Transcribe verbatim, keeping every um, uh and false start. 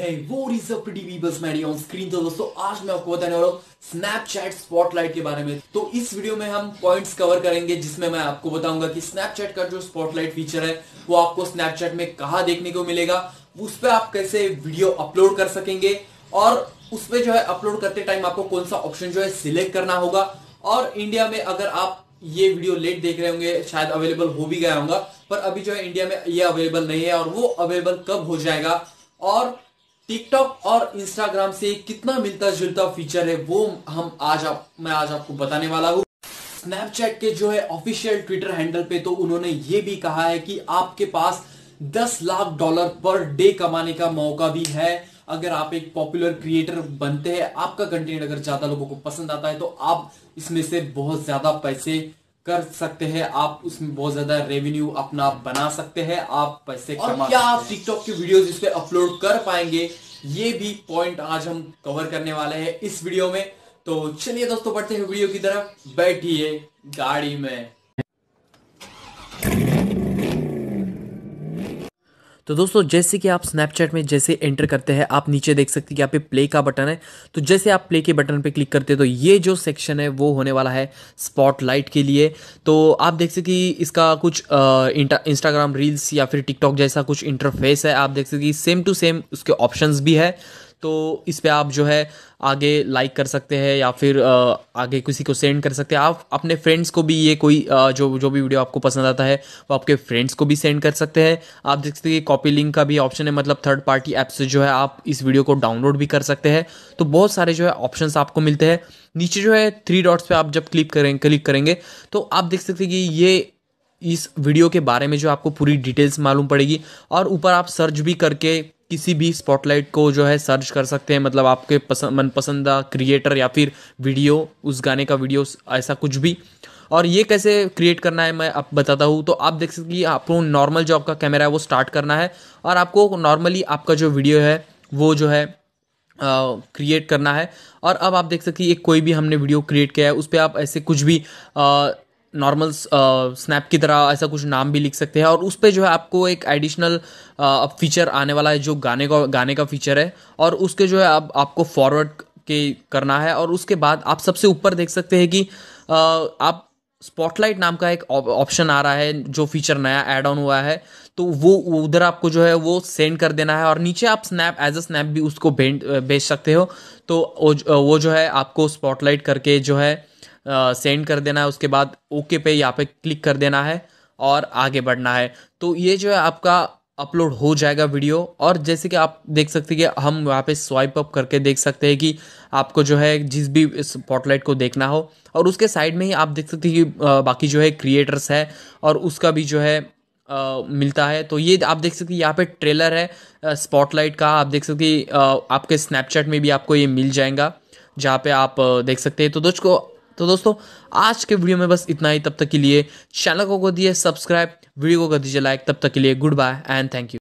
Hey, what is up pretty people? मैं on screen। तो दोस्तों आज मैं आपको बताने वाला हूँ Snapchat Spotlight के बारे में। तो इस वीडियो में हम पॉइंट्स कवर करेंगे जिसमें मैं आपको बताऊंगा कि Snapchat का जो Spotlight फीचर है वो आपको Snapchat में कहाँ देखने को मिलेगा, उस पर आप कैसे वीडियो अपलोड कर सकेंगे और उसपे जो है अपलोड करते टाइम आपको कौन सा ऑप्शन जो है सिलेक्ट करना होगा। और इंडिया में अगर आप ये वीडियो लेट देख रहे होंगे शायद अवेलेबल हो भी गया होगा, पर अभी जो है इंडिया में ये अवेलेबल नहीं है और वो अवेलेबल कब हो जाएगा और टिकटॉक और इंस्टाग्राम से कितना मिलता जुलता फीचर है वो हम आज आप, मैं आज आपको बताने वाला हूँ। स्नैपचैट के जो है ऑफिशियल ट्विटर हैंडल पे तो उन्होंने ये भी कहा है कि आपके पास दस लाख डॉलर पर डे कमाने का मौका भी है। अगर आप एक पॉपुलर क्रिएटर बनते हैं, आपका कंटेंट अगर ज्यादा लोगों को पसंद आता है तो आप इसमें से बहुत ज्यादा पैसे कर सकते हैं, आप उसमें बहुत ज्यादा रेवेन्यू अपना बना सकते हैं, आप पैसे और कमा क्या सकते आप टिकटॉक के वीडियोस इस पे अपलोड कर पाएंगे, ये भी पॉइंट आज हम कवर करने वाले हैं इस वीडियो में। तो चलिए दोस्तों बढ़ते हैं वीडियो की तरफ। बैठिए गाड़ी में। तो दोस्तों जैसे कि आप स्नैपचैट में जैसे एंटर करते हैं, आप नीचे देख सकते हैं कि यहाँ पे प्ले का बटन है। तो जैसे आप प्ले के बटन पे क्लिक करते हैं तो ये जो सेक्शन है वो होने वाला है स्पॉटलाइट के लिए। तो आप देख सकते कि इसका कुछ इंस्टाग्राम रील्स या फिर टिकटॉक जैसा कुछ इंटरफेस है। आप देख सकते कि सेम टू सेम उसके ऑप्शंस भी है। तो इस पर आप जो है आगे लाइक कर सकते हैं या फिर आगे किसी को सेंड कर सकते हैं। आप अपने फ्रेंड्स को भी ये कोई जो जो भी वीडियो आपको पसंद आता है वो आपके फ्रेंड्स को भी सेंड कर सकते हैं। आप देख सकते हैं कि कॉपी लिंक का भी ऑप्शन है, मतलब थर्ड पार्टी ऐप से जो है आप इस वीडियो को डाउनलोड भी कर सकते हैं। तो बहुत सारे जो है ऑप्शंस आपको मिलते हैं। नीचे जो है थ्री डॉट्स पर आप जब क्लिक करें क्लिक करेंगे तो आप देख सकते हैं कि ये इस वीडियो के बारे में जो आपको पूरी डिटेल्स मालूम पड़ेगी। और ऊपर आप सर्च भी करके किसी भी स्पॉटलाइट को जो है सर्च कर सकते हैं, मतलब आपके पसंद मनपसंदा क्रिएटर या फिर वीडियो, उस गाने का वीडियो, ऐसा कुछ भी। और ये कैसे क्रिएट करना है मैं आप बताता हूँ। तो आप देख सकते कि आपको नॉर्मल जो आपका कैमरा है वो स्टार्ट करना है और आपको नॉर्मली आपका जो वीडियो है वो जो है क्रिएट करना है। और अब आप देख सकते कि एक कोई भी हमने वीडियो क्रिएट किया है उस पर आप ऐसे कुछ भी नॉर्मल स्नैप की तरह ऐसा कुछ नाम भी लिख सकते हैं। और उस पर जो है आपको एक एडिशनल फीचर आने वाला है जो गाने का गाने का फीचर है। और उसके जो है आप आपको फॉरवर्ड के करना है। और उसके बाद आप सबसे ऊपर देख सकते हैं कि आ, आप स्पॉटलाइट नाम का एक ऑप्शन आ रहा है जो फीचर नया ऐड ऑन हुआ है। तो वो उधर आपको जो है वो सेंड कर देना है। और नीचे आप स्नैप एज अ स्नैप भी उसको भेज सकते हो। तो वो जो है आपको स्पॉटलाइट करके जो है सेंड uh, कर देना है। उसके बाद ओके पे यहाँ पे क्लिक कर देना है और आगे बढ़ना है। तो ये जो है आपका अपलोड हो जाएगा वीडियो। और जैसे कि आप देख सकते हैं कि हम यहाँ पे स्वाइप अप करके देख सकते हैं कि आपको जो है जिस भी स्पॉटलाइट को देखना हो। और उसके साइड में ही आप देख सकते हैं कि बाकी जो है क्रिएटर्स है और उसका भी जो है Uh, मिलता है। तो ये आप देख सकते हैं यहाँ पे ट्रेलर है स्पॉटलाइट uh, का। आप देख सकते हैं uh, आपके स्नैपचैट में भी आपको ये मिल जाएगा जहाँ पे आप uh, देख सकते हैं। तो दोस्तों तो दोस्तों आज के वीडियो में बस इतना ही। तब तक के लिए चैनल को कर दीजिए सब्सक्राइब, वीडियो को कर दीजिए लाइक। तब तक के लिए goodbye and thank you.